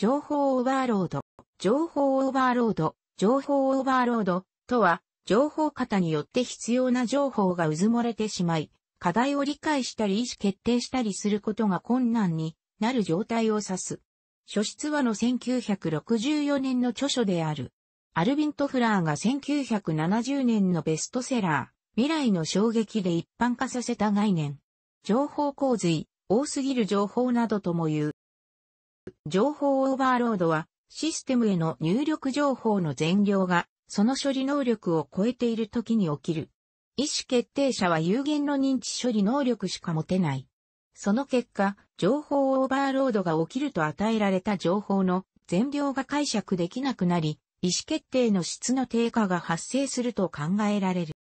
情報オーバーロード、情報オーバーロード、情報オーバーロードとは、情報過多によって必要な情報が渦漏れてしまい、課題を理解したり意思決定したりすることが困難になる状態を指す。諸出話の1964年の著書である。アルヴィン・トフラーが1970年のベストセラー、未来の衝撃で一般化させた概念。情報洪水、多すぎる情報などとも言う。情報オーバーロードは、システムへの入力情報の全量が、その処理能力を超えている時に起きる。意思決定者は有限の認知処理能力しか持てない。その結果、情報オーバーロードが起きると与えられた情報の全量が解釈できなくなり、意思決定の質の低下が発生すると考えられる。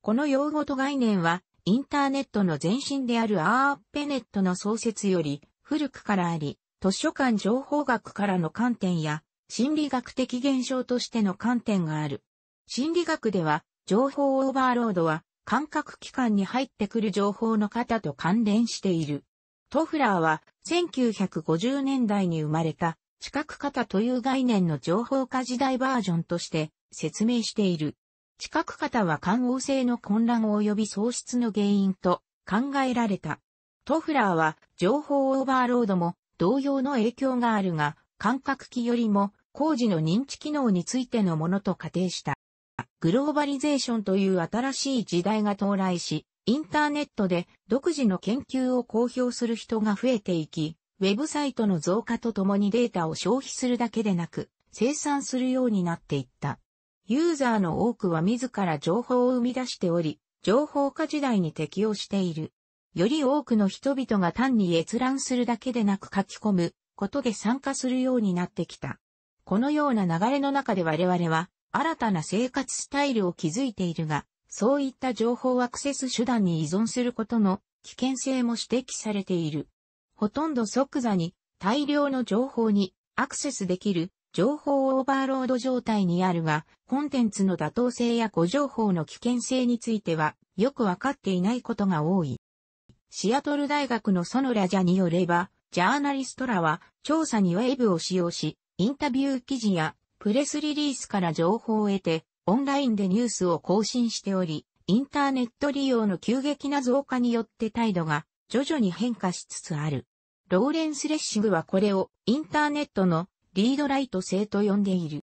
この用語と概念は、インターネットの前身であるARPANETの創設より古くからあり、図書館情報学からの観点や、心理学的現象としての観点がある。心理学では、情報オーバーロードは、感覚器官に入ってくる情報の過多と関連している。トフラーは、1950年代に生まれた、知覚過多という概念の情報化時代バージョンとして説明している。知覚過多は感応性の混乱及び喪失の原因と考えられた。トフラーは情報オーバーロードも同様の影響があるが、感覚器よりも高次の認知機能についてのものと仮定した。グローバリゼーションという新しい時代が到来し、インターネットで独自の研究を公表する人が増えていき、ウェブサイトの増加とともにデータを消費するだけでなく、生産するようになっていった。ユーザーの多くは自ら情報を生み出しており、情報化時代に適応している。より多くの人々が単に閲覧するだけでなく書き込むことで参加するようになってきた。このような流れの中で我々は新たな生活スタイルを築いているが、そういった情報アクセス手段に依存することの危険性も指摘されている。ほとんど即座に大量の情報にアクセスできる情報オーバーロード状態にあるが、コンテンツの妥当性や誤情報の危険性についてはよくわかっていないことが多い。シアトル大学のSonora Jhaによれば、ジャーナリストらは調査にウェブを使用し、インタビュー記事やプレスリリースから情報を得て、オンラインでニュースを更新しており、インターネット利用の急激な増加によって態度が徐々に変化しつつある。ローレンス・レッシングはこれをインターネットのリードライト性と呼んでいる。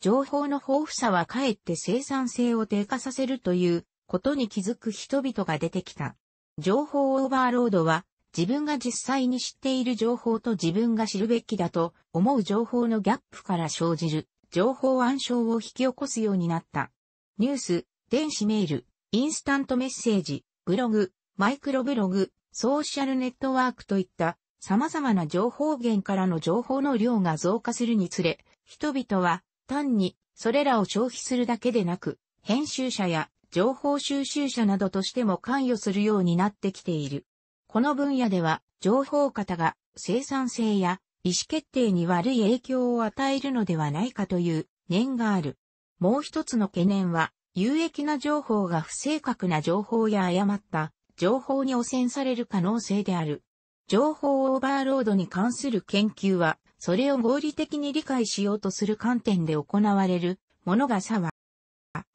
情報の豊富さはかえって生産性を低下させるということに気づく人々が出てきた。情報オーバーロードは自分が実際に知っている情報と自分が知るべきだと思う情報のギャップから生じる情報暗礁を引き起こすようになった。ニュース、電子メール、インスタントメッセージ、ブログ、マイクロブログ、ソーシャルネットワークといった様々な情報源からの情報の量が増加するにつれ、人々は単にそれらを消費するだけでなく、編集者や情報収集者などとしても関与するようになってきている。この分野では情報過多が生産性や意思決定に悪い影響を与えるのではないかという念がある。もう一つの懸念は、有益な情報が不正確な情報や誤った情報に汚染される可能性である。情報オーバーロードに関する研究は、それを合理的に理解しようとする観点で行われるものが差は、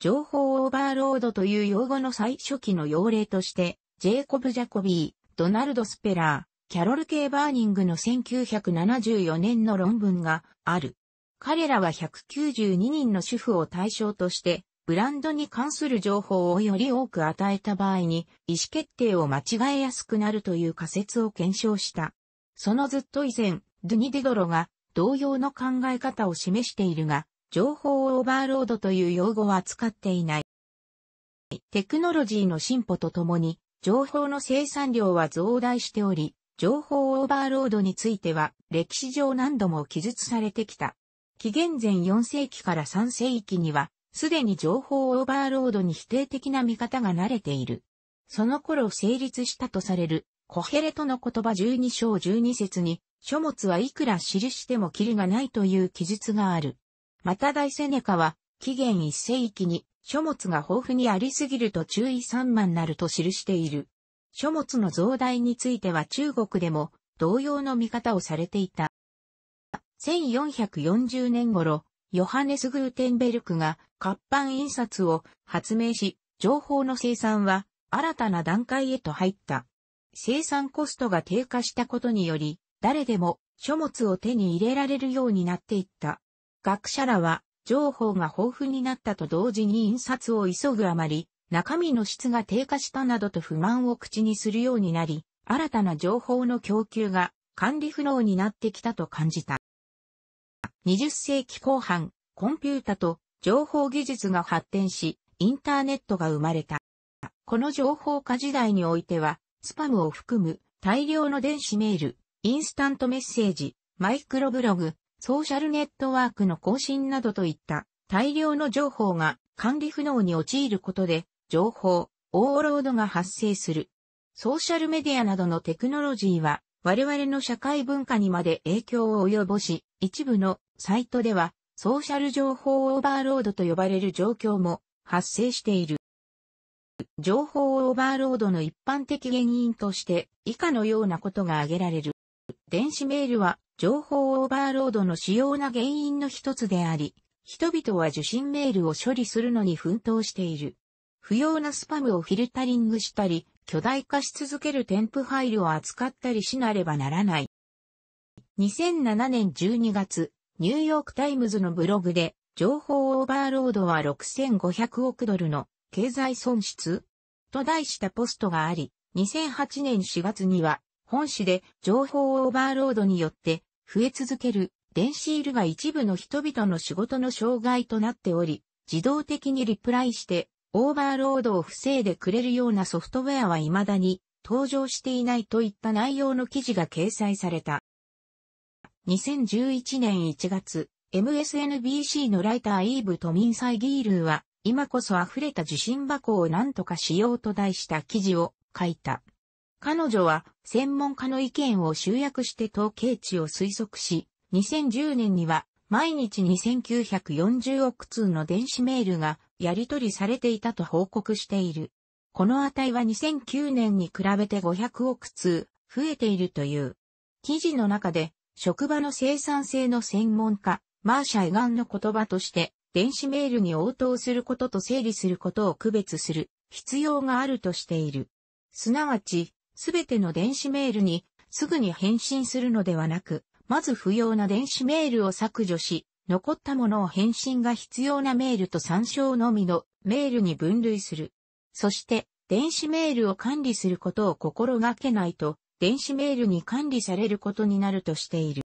情報オーバーロードという用語の最初期の用例として、ジェイコブ・ジャコビー、ドナルド・スペラー、キャロル・K・バーニングの1974年の論文がある。彼らは192人の主婦を対象として、ブランドに関する情報をより多く与えた場合に意思決定を間違えやすくなるという仮説を検証した。そのずっと以前、ドゥニ・デ・ドロが同様の考え方を示しているが、情報オーバーロードという用語は使っていない。テクノロジーの進歩とともに、情報の生産量は増大しており、情報オーバーロードについては歴史上何度も記述されてきた。紀元前4世紀から3世紀には、すでに情報オーバーロードに否定的な見方が慣れている。その頃成立したとされるコヘレトの言葉12章12節に、書物はいくら記してもキリがないという記述がある。また大セネカは、紀元1世紀に書物が豊富にありすぎると注意散漫なると記している。書物の増大については中国でも同様の見方をされていた。1440年頃、ヨハネス・グーテンベルクが活版印刷を発明し、情報の生産は新たな段階へと入った。生産コストが低下したことにより、誰でも書物を手に入れられるようになっていった。学者らは、情報が豊富になったと同時に印刷を急ぐあまり、中身の質が低下したなどと不満を口にするようになり、新たな情報の供給が管理不能になってきたと感じた。20世紀後半、コンピュータと情報技術が発展し、インターネットが生まれた。この情報化時代においては、スパムを含む大量の電子メール、インスタントメッセージ、マイクロブログ、ソーシャルネットワークの更新などといった大量の情報が管理不能に陥ることで、情報、オーバーロードが発生する。ソーシャルメディアなどのテクノロジーは我々の社会文化にまで影響を及ぼし、一部のサイトではソーシャル情報オーバーロードと呼ばれる状況も発生している。情報オーバーロードの一般的原因として以下のようなことが挙げられる。電子メールは情報オーバーロードの主要な原因の一つであり、人々は受信メールを処理するのに奮闘している。不要なスパムをフィルタリングしたり、巨大化し続ける添付ファイルを扱ったりしなればならない。2007年12月、ニューヨークタイムズのブログで、情報オーバーロードは6500億ドルの経済損失と題したポストがあり、2008年4月には、本誌で情報オーバーロードによって増え続ける電子イールが一部の人々の仕事の障害となっており、自動的にリプライして、オーバーロードを防いでくれるようなソフトウェアは未だに登場していないといった内容の記事が掲載された。2011年1月、MSNBC のライターイーブ・トミンサイ・ギールーは、今こそ溢れた受信箱を何とかしようと題した記事を書いた。彼女は専門家の意見を集約して統計値を推測し、2010年には毎日2940億通の電子メールがやり取りされていたと報告している。この値は2009年に比べて500億通増えているという。記事の中で職場の生産性の専門家、マーシャ・エガンの言葉として電子メールに応答することと整理することを区別する必要があるとしている。すなわち、すべての電子メールにすぐに返信するのではなく、まず不要な電子メールを削除し、残ったものを返信が必要なメールと参照のみのメールに分類する。そして、電子メールを管理することを心がけないと、電子メールに管理されることになるとしている。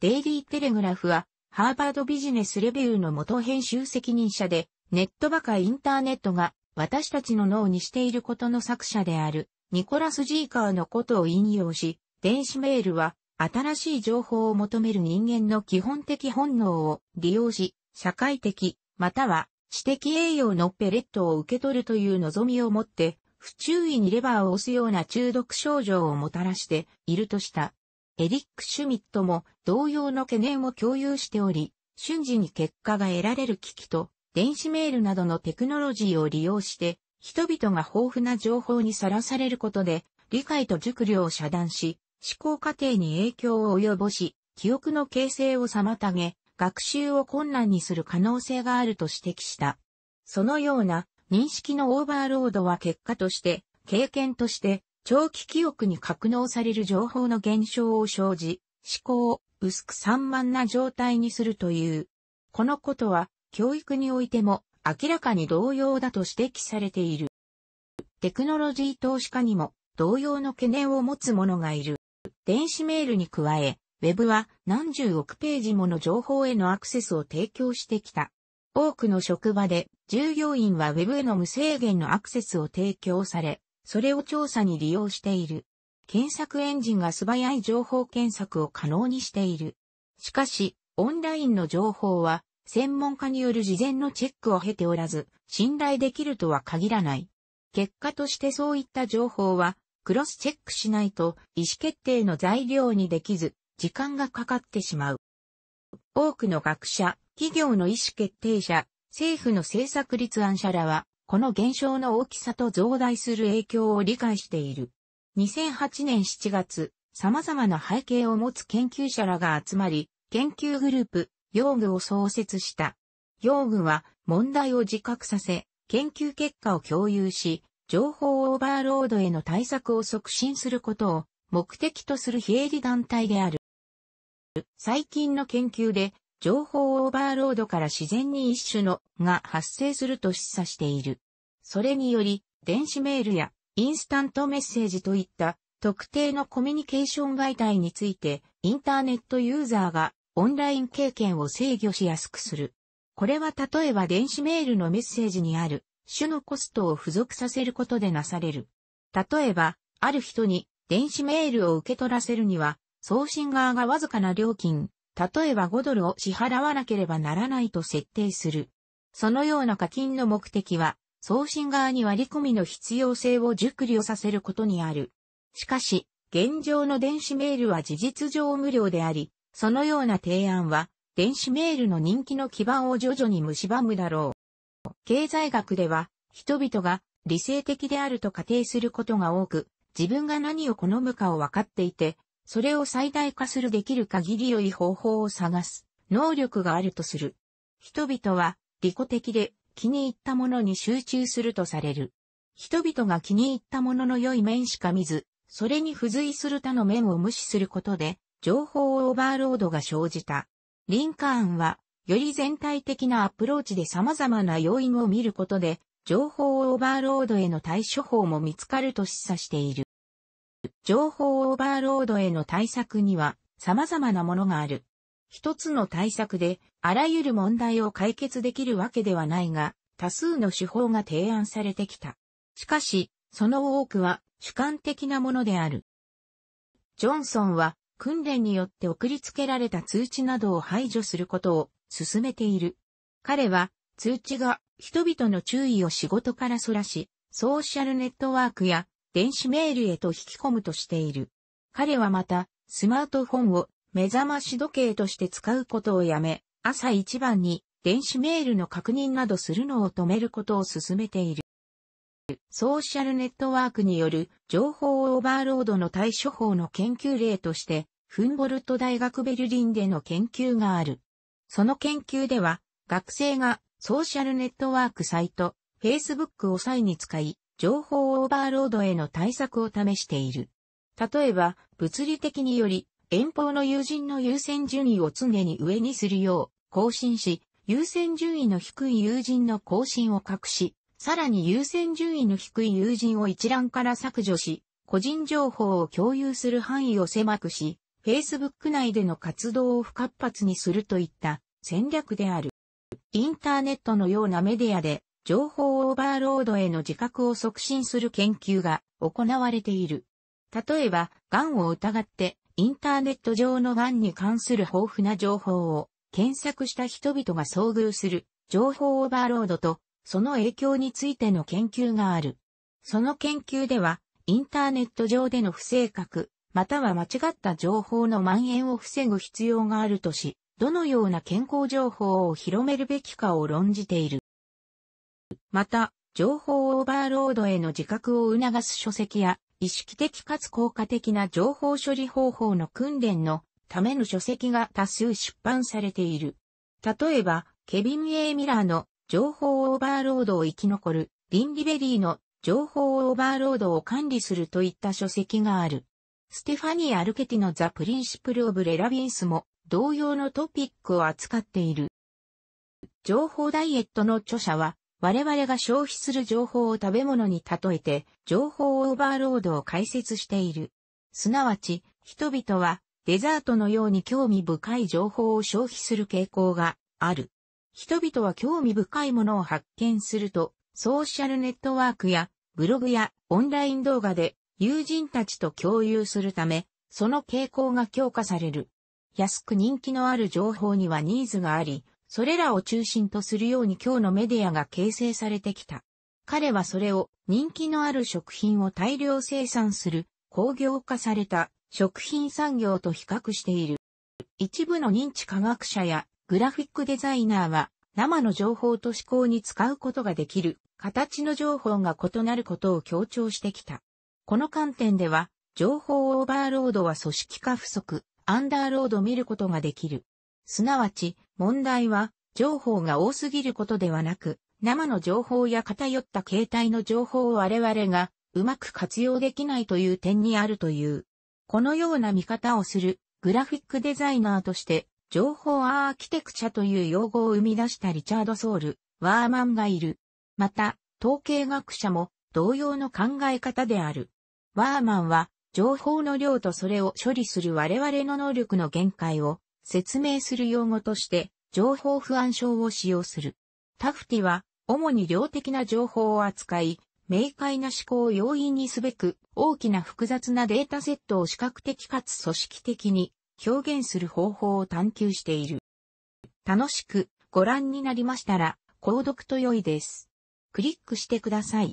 デイリーテレグラフは、ハーバードビジネスレビューの元編集責任者で、ネットバカインターネットが私たちの脳にしていることの作者である、ニコラス・ジーカーのことを引用し、電子メールは、新しい情報を求める人間の基本的本能を利用し、社会的、または知的栄養のペレットを受け取るという望みを持って、不注意にレバーを押すような中毒症状をもたらしているとした。エリック・シュミットも同様の懸念を共有しており、瞬時に結果が得られる機器と、電子メールなどのテクノロジーを利用して、人々が豊富な情報にさらされることで、理解と熟慮を遮断し、思考過程に影響を及ぼし、記憶の形成を妨げ、学習を困難にする可能性があると指摘した。そのような認識のオーバーロードは結果として、経験として、長期記憶に格納される情報の減少を生じ、思考を薄く散漫な状態にするという。このことは、教育においても明らかに同様だと指摘されている。テクノロジー投資家にも同様の懸念を持つ者がいる。電子メールに加え、ウェブは何十億ページもの情報へのアクセスを提供してきた。多くの職場で従業員はウェブへの無制限のアクセスを提供され、それを調査に利用している。検索エンジンが素早い情報検索を可能にしている。しかし、オンラインの情報は専門家による事前のチェックを経ておらず、信頼できるとは限らない。結果としてそういった情報は、クロスチェックしないと意思決定の材料にできず、時間がかかってしまう。多くの学者、企業の意思決定者、政府の政策立案者らは、この現象の大きさと増大する影響を理解している。2008年7月、様々な背景を持つ研究者らが集まり、研究グループ、用具を創設した。用具は問題を自覚させ、研究結果を共有し、情報オーバーロードへの対策を促進することを目的とする非営利団体である。最近の研究で、情報オーバーロードから自然に一種のが発生すると示唆している。それにより、電子メールやインスタントメッセージといった特定のコミュニケーション媒体について、インターネットユーザーがオンライン経験を制御しやすくする。これは例えば電子メールのメッセージにある種のコストを付属させることでなされる。例えば、ある人に電子メールを受け取らせるには、送信側がわずかな料金、例えば$5を支払わなければならないと設定する。そのような課金の目的は、送信側に割り込みの必要性を熟慮させることにある。しかし、現状の電子メールは事実上無料であり、そのような提案は、電子メールの人気の基盤を徐々に蝕むだろう。経済学では、人々が理性的であると仮定することが多く、自分が何を好むかを分かっていて、それを最大化するできる限り良い方法を探す能力があるとする。人々は利己的で気に入ったものに集中するとされる。人々が気に入ったものの良い面しか見ず、それに付随する他の面を無視することで、情報オーバーロードが生じた。リンカーンは、より全体的なアプローチで様々な要因を見ることで、情報オーバーロードへの対処法も見つかると示唆している。情報オーバーロードへの対策には様々なものがある。一つの対策で、あらゆる問題を解決できるわけではないが、多数の手法が提案されてきた。しかし、その多くは主観的なものである。ジョンソンは、訓練によって送りつけられた通知などを排除することを進めている。彼は通知が人々の注意を仕事からそらし、ソーシャルネットワークや電子メールへと引き込むとしている。彼はまたスマートフォンを目覚まし時計として使うことをやめ、朝一番に電子メールの確認などするのを止めることを進めている。ソーシャルネットワークによる情報オーバーロードの対処法の研究例として、フンボルト大学ベルリンでの研究がある。その研究では、学生がソーシャルネットワークサイト、Facebook を際に使い、情報オーバーロードへの対策を試している。例えば、物理的により、遠方の友人の優先順位を常に上にするよう更新し、優先順位の低い友人の更新を隠し、さらに優先順位の低い友人を一覧から削除し、個人情報を共有する範囲を狭くし、Facebook 内での活動を不活発にするといった戦略である。インターネットのようなメディアで情報オーバーロードへの自覚を促進する研究が行われている。例えば、癌を疑ってインターネット上の癌に関する豊富な情報を検索した人々が遭遇する情報オーバーロードと、その影響についての研究がある。その研究では、インターネット上での不正確、または間違った情報の蔓延を防ぐ必要があるとし、どのような健康情報を広めるべきかを論じている。また、情報オーバーロードへの自覚を促す書籍や、意識的かつ効果的な情報処理方法の訓練のための書籍が多数出版されている。例えば、ケビン・A・ミラーの情報オーバーロードを生き残る、リンディベリーの情報オーバーロードを管理するといった書籍がある。ステファニー・アルケティのザ・プリンシプル・オブ・レラビンスも同様のトピックを扱っている。情報ダイエットの著者は、我々が消費する情報を食べ物に例えて、情報オーバーロードを解説している。すなわち、人々はデザートのように興味深い情報を消費する傾向がある。人々は興味深いものを発見すると、ソーシャルネットワークやブログやオンライン動画で友人たちと共有するため、その傾向が強化される。安く人気のある情報にはニーズがあり、それらを中心とするように今日のメディアが形成されてきた。彼はそれを人気のある食品を大量生産する工業化された食品産業と比較している。一部の認知科学者やグラフィックデザイナーは生の情報と思考に使うことができる形の情報が異なることを強調してきた。この観点では情報オーバーロードは組織化不足、アンダーロード見ることができる。すなわち、問題は、情報が多すぎることではなく、生の情報や偏った形態の情報を我々がうまく活用できないという点にあるという。このような見方をするグラフィックデザイナーとして、情報アーキテクチャという用語を生み出したリチャード・ソール、ワーマンがいる。また、統計学者も同様の考え方である。ワーマンは、情報の量とそれを処理する我々の能力の限界を説明する用語として、情報不安症を使用する。タフティは、主に量的な情報を扱い、明快な思考を容易にすべく、大きな複雑なデータセットを視覚的かつ組織的に表現する方法を探求している。楽しくご覧になりましたら、購読と良いです。クリックしてください。